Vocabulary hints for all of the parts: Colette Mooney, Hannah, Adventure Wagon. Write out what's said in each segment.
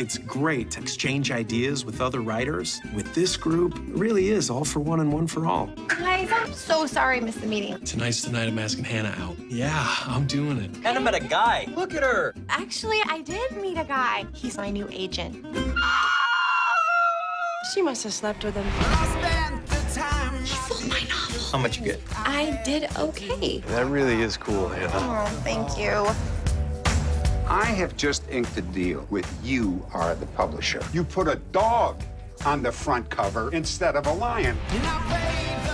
It's great to exchange ideas with other writers. With this group, it really is all for one and one for all. Guys, I'm so sorry I missed the meeting. Tonight's the night I'm asking Hannah out. Yeah, I'm doing it. Hannah met a guy. Look at her. Actually, I did meet a guy. He's my new agent. She must have slept with him. He fooled my novel. How much you get? I did okay. That really is cool, Hannah. Oh, thank you. I have just inked a deal with you are the publisher. You put a dog on the front cover instead of a lion.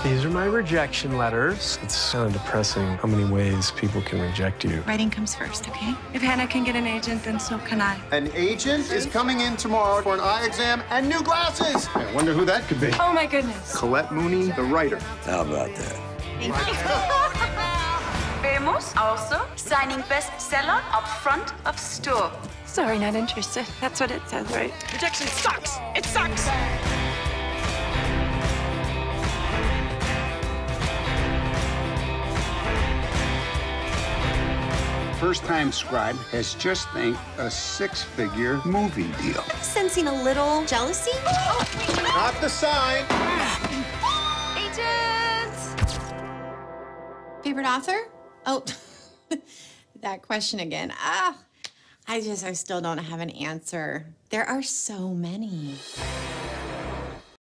These are my rejection letters. It's kind of depressing how many ways people can reject you. Writing comes first, okay? If Hannah can get an agent, then so can I. An agent is coming in tomorrow for an eye exam and new glasses. I wonder who that could be. Oh, my goodness. Colette Mooney, the writer. How about that? Thank you. Also signing bestseller up front of store. Sorry, not interested. That's what it says, right? Rejection sucks. It sucks. First Time Scribe has just inked a six-figure movie deal. I'm sensing a little jealousy. Oh. Not the sign. Agents. Favorite author? Oh, that question again. I still don't have an answer. There are so many.